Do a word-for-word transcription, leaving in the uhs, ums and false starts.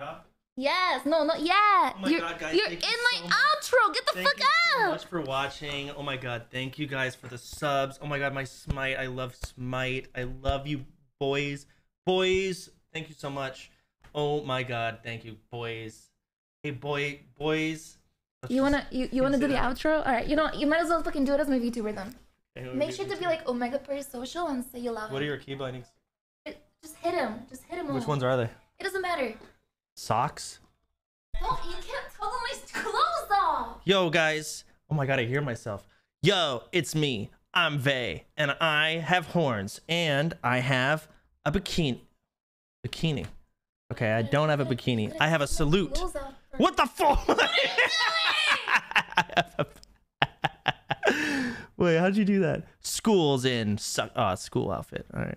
god. Yes, no, not yet. Oh my you're, god, guys, you're in my so outro. Get the thank fuck you out. So much for watching. Oh my god, thank you guys for the subs. Oh my god, my Smite. I love Smite. I love you, boys. Boys, thank you so much. Oh my god, thank you, boys. Hey, boy, boys. Let's you wanna you, you wanna do the that. outro? All right, you know you might as well fucking do it as my VTuber then. Anyway, Make sure to be like Omega Perry Social and say you love him. What are your key bindings? Just hit him. Just hit him. Which all. ones are they? It doesn't matter. Socks? No, you can't tell them my clothes off! Yo, guys. Oh my god, I hear myself. Yo, it's me. I'm Veibae, and I have horns, and I have a bikini. Bikini. Okay, I don't have a bikini. I have a salute. What the fuck? What are you doing? Wait, how'd you do that? School's in. Suck. Oh, school outfit. All right.